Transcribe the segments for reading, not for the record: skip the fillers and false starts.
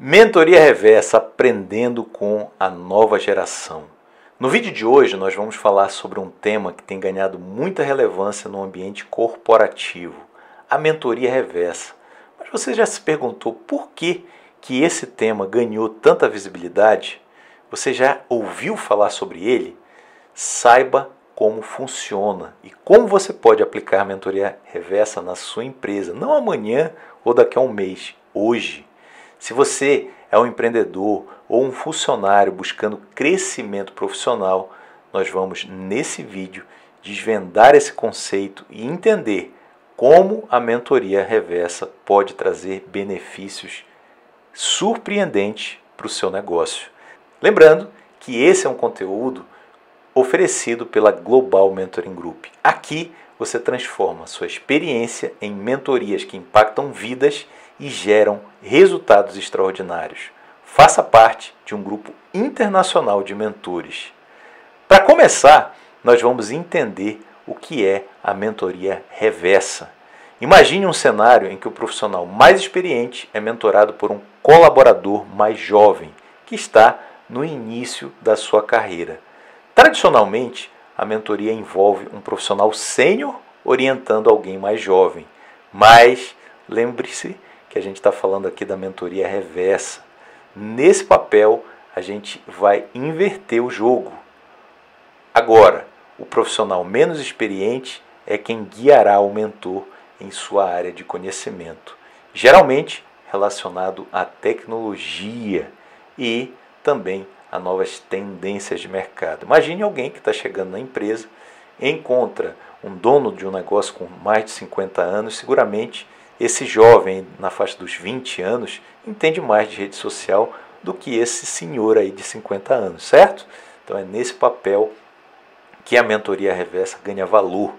Mentoria Reversa, aprendendo com a nova geração. No vídeo de hoje nós vamos falar sobre um tema que tem ganhado muita relevância no ambiente corporativo, a mentoria reversa. Mas você já se perguntou por que esse tema ganhou tanta visibilidade? Você já ouviu falar sobre ele? Saiba como funciona e como você pode aplicar a mentoria reversa na sua empresa, não amanhã ou daqui a um mês, hoje. Se você é um empreendedor ou um funcionário buscando crescimento profissional, nós vamos, nesse vídeo, desvendar esse conceito e entender como a mentoria reversa pode trazer benefícios surpreendentes para o seu negócio. Lembrando que esse é um conteúdo oferecido pela Global Mentoring Group. Aqui você transforma sua experiência em mentorias que impactam vidas e geram resultados extraordinários. Faça parte de um grupo internacional de mentores. Para começar, nós vamos entender o que é a mentoria reversa. Imagine um cenário em que o profissional mais experiente é mentorado por um colaborador mais jovem, que está no início da sua carreira. Tradicionalmente, a mentoria envolve um profissional sênior orientando alguém mais jovem, mas lembre-se que a gente está falando aqui da mentoria reversa. Nesse papel, a gente vai inverter o jogo. Agora, o profissional menos experiente é quem guiará o mentor em sua área de conhecimento, geralmente relacionado à tecnologia e também a novas tendências de mercado. Imagine alguém que está chegando na empresa, encontra um dono de um negócio com mais de 50 anos, seguramente esse jovem, na faixa dos 20 anos, entende mais de rede social do que esse senhor aí de 50 anos, certo? Então é nesse papel que a mentoria reversa ganha valor.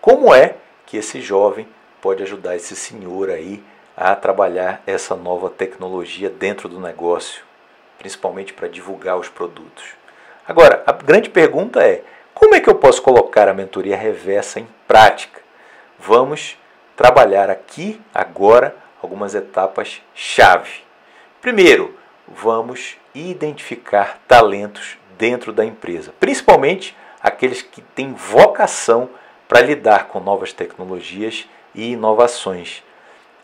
Como é que esse jovem pode ajudar esse senhor aí a trabalhar essa nova tecnologia dentro do negócio, principalmente para divulgar os produtos? Agora, a grande pergunta é, como é que eu posso colocar a mentoria reversa em prática? Vamos trabalhar aqui, agora, algumas etapas-chave. Primeiro, vamos identificar talentos dentro da empresa, principalmente aqueles que têm vocação para lidar com novas tecnologias e inovações.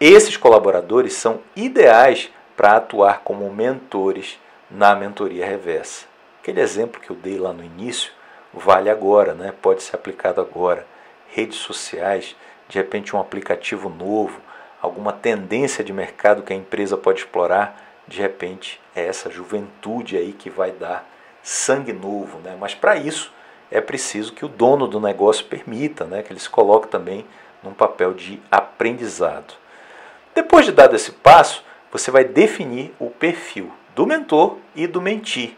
Esses colaboradores são ideais para atuar como mentores na mentoria reversa. Aquele exemplo que eu dei lá no início vale agora, né? Pode ser aplicado agora. Redes sociais, de repente um aplicativo novo, alguma tendência de mercado que a empresa pode explorar, de repente é essa juventude aí que vai dar sangue novo, né? Mas para isso é preciso que o dono do negócio permita, né? Que ele se coloque também num papel de aprendizado. Depois de dado esse passo, você vai definir o perfil do mentor e do mentee.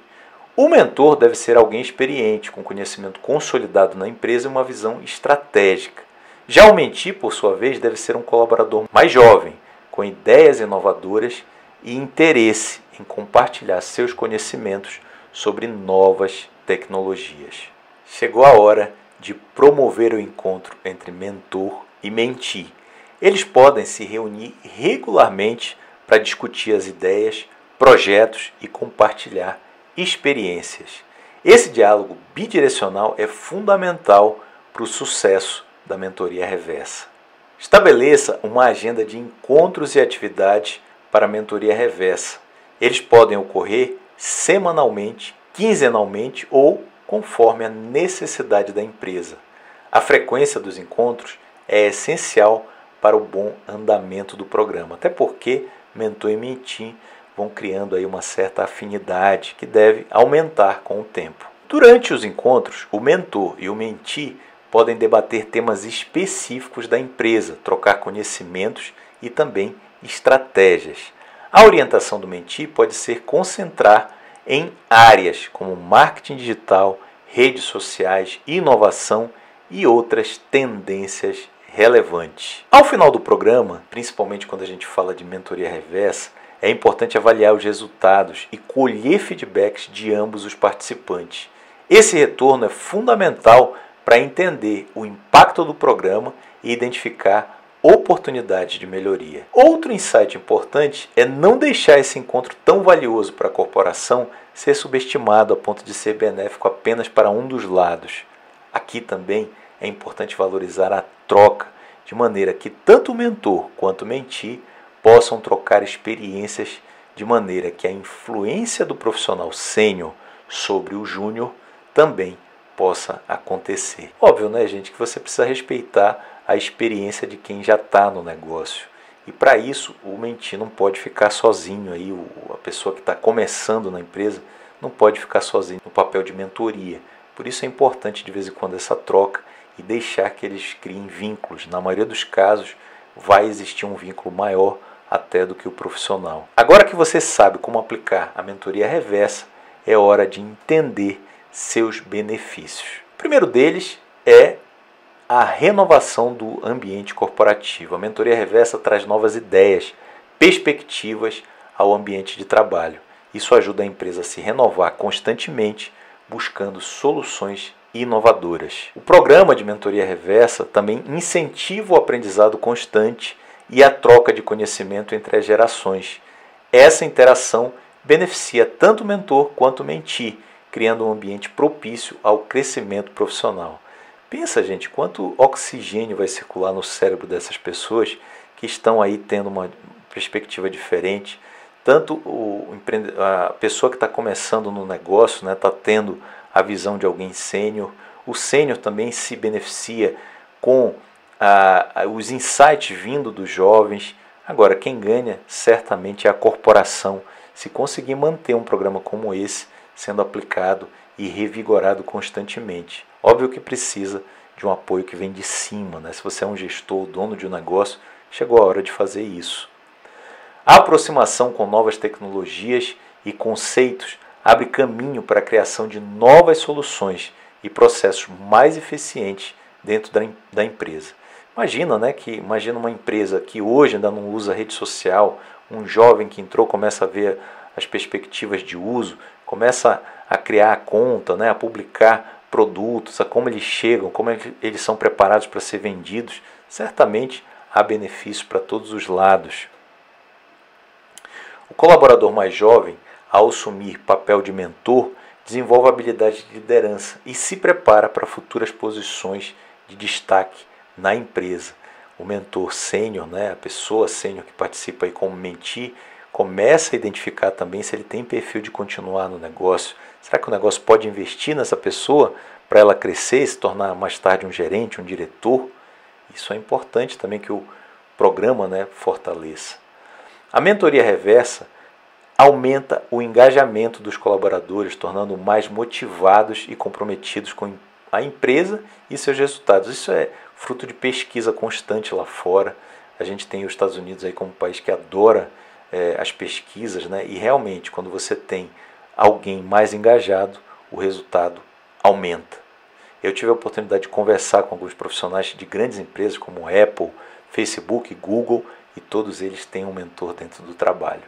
O mentor deve ser alguém experiente, com conhecimento consolidado na empresa e uma visão estratégica. Já o mentee, por sua vez, deve ser um colaborador mais jovem, com ideias inovadoras e interesse em compartilhar seus conhecimentos sobre novas tecnologias. Chegou a hora de promover o encontro entre mentor e mentee. Eles podem se reunir regularmente para discutir as ideias, projetos e compartilhar experiências. Esse diálogo bidirecional é fundamental para o sucesso da mentoria reversa. Estabeleça uma agenda de encontros e atividades para a mentoria reversa. Eles podem ocorrer semanalmente, quinzenalmente ou conforme a necessidade da empresa. A frequência dos encontros é essencial para o bom andamento do programa, até porque mentor e mentee vão criando aí uma certa afinidade que deve aumentar com o tempo. Durante os encontros, o mentor e o mentee podem debater temas específicos da empresa, trocar conhecimentos e também estratégias. A orientação do mentee pode ser concentrar em áreas como marketing digital, redes sociais, inovação e outras tendências relevantes. Ao final do programa, principalmente quando a gente fala de mentoria reversa, é importante avaliar os resultados e colher feedbacks de ambos os participantes. Esse retorno é fundamental para entender o impacto do programa e identificar oportunidades de melhoria. Outro insight importante é não deixar esse encontro tão valioso para a corporação ser subestimado a ponto de ser benéfico apenas para um dos lados. Aqui também é importante valorizar a troca, de maneira que tanto o mentor quanto o mentee possam trocar experiências, de maneira que a influência do profissional sênior sobre o júnior também possa acontecer. Óbvio, né, gente, que você precisa respeitar a experiência de quem já está no negócio. E para isso, o mentee não pode ficar sozinho aí, a pessoa que está começando na empresa não pode ficar sozinho no papel de mentoria. Por isso é importante de vez em quando essa troca e deixar que eles criem vínculos. Na maioria dos casos, vai existir um vínculo maior até do que o profissional. Agora que você sabe como aplicar a mentoria reversa, é hora de entender seus benefícios. O primeiro deles é a renovação do ambiente corporativo. A mentoria reversa traz novas ideias, perspectivas ao ambiente de trabalho. Isso ajuda a empresa a se renovar constantemente, buscando soluções inovadoras. O programa de mentoria reversa também incentiva o aprendizado constante e a troca de conhecimento entre as gerações. Essa interação beneficia tanto o mentor quanto o mentee, criando um ambiente propício ao crescimento profissional. Pensa, gente, quanto oxigênio vai circular no cérebro dessas pessoas que estão aí tendo uma perspectiva diferente. Tanto a pessoa que está começando no negócio, né, está tendo a visão de alguém sênior. O sênior também se beneficia com os insights vindo dos jovens. Agora, quem ganha certamente é a corporação, se conseguir manter um programa como esse sendo aplicado e revigorado constantemente. Óbvio que precisa de um apoio que vem de cima, né? Se você é um gestor, dono de um negócio, chegou a hora de fazer isso. A aproximação com novas tecnologias e conceitos abre caminho para a criação de novas soluções e processos mais eficientes dentro da empresa. Imagina uma empresa que hoje ainda não usa rede social, um jovem que entrou começa a ver as perspectivas de uso, começa a criar a conta, né, a publicar produtos, a como eles chegam, como eles são preparados para ser vendidos. Certamente há benefícios para todos os lados. O colaborador mais jovem, ao assumir papel de mentor, desenvolve habilidades de liderança e se prepara para futuras posições de destaque na empresa. O mentor sênior, né, a pessoa sênior que participa aí como mentee, começa a identificar também se ele tem perfil de continuar no negócio. Será que o negócio pode investir nessa pessoa para ela crescer e se tornar mais tarde um gerente, um diretor? Isso é importante também que o programa, né, fortaleça. A mentoria reversa aumenta o engajamento dos colaboradores, tornando-os mais motivados e comprometidos com a empresa e seus resultados. Isso é fruto de pesquisa constante lá fora. A gente tem os Estados Unidos aí como um país que adora as pesquisas, né? E realmente, quando você tem alguém mais engajado, o resultado aumenta. Eu tive a oportunidade de conversar com alguns profissionais de grandes empresas como Apple, Facebook, Google, e todos eles têm um mentor dentro do trabalho.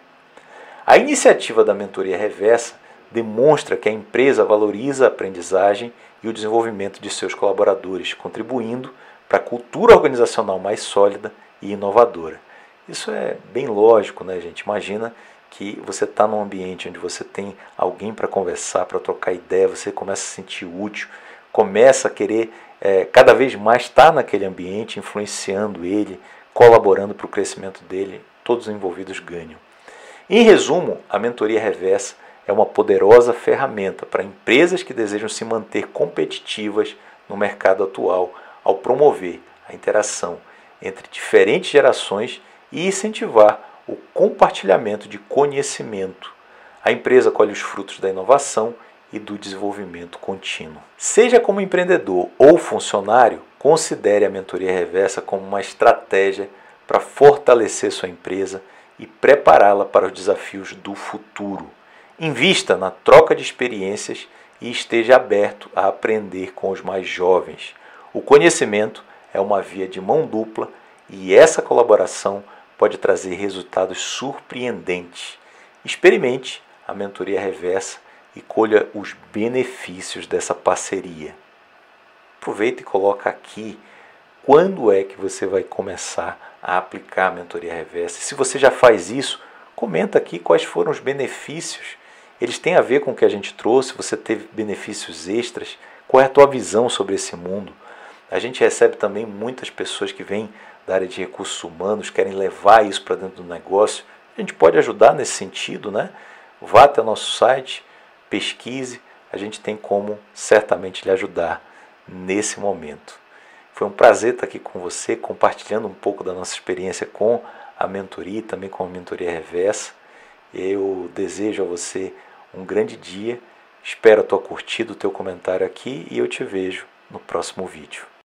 A iniciativa da mentoria reversa demonstra que a empresa valoriza a aprendizagem e o desenvolvimento de seus colaboradores, contribuindo para a cultura organizacional mais sólida e inovadora. Isso é bem lógico, né, gente? Imagina que você está num ambiente onde você tem alguém para conversar, para trocar ideia, você começa a se sentir útil, começa a querer cada vez mais estar naquele ambiente, influenciando ele, colaborando para o crescimento dele, todos os envolvidos ganham. Em resumo, a mentoria reversa é uma poderosa ferramenta para empresas que desejam se manter competitivas no mercado atual ao promover a interação entre diferentes gerações e incentivar o compartilhamento de conhecimento. A empresa colhe os frutos da inovação e do desenvolvimento contínuo. Seja como empreendedor ou funcionário, considere a mentoria reversa como uma estratégia para fortalecer sua empresa e prepará-la para os desafios do futuro. Invista na troca de experiências e esteja aberto a aprender com os mais jovens. O conhecimento é uma via de mão dupla e essa colaboração pode trazer resultados surpreendentes. Experimente a mentoria reversa e colha os benefícios dessa parceria. Aproveita e coloca aqui quando é que você vai começar a aplicar a mentoria reversa. Se você já faz isso, comenta aqui quais foram os benefícios. Eles têm a ver com o que a gente trouxe, você teve benefícios extras, qual é a tua visão sobre esse mundo? A gente recebe também muitas pessoas que vêm da área de recursos humanos, querem levar isso para dentro do negócio. A gente pode ajudar nesse sentido, né? Vá até o nosso site, pesquise, a gente tem como certamente lhe ajudar nesse momento. Foi um prazer estar aqui com você, compartilhando um pouco da nossa experiência com a mentoria e também com a mentoria reversa. Eu desejo a você um grande dia, espero a tua curtida, o teu comentário aqui e eu te vejo no próximo vídeo.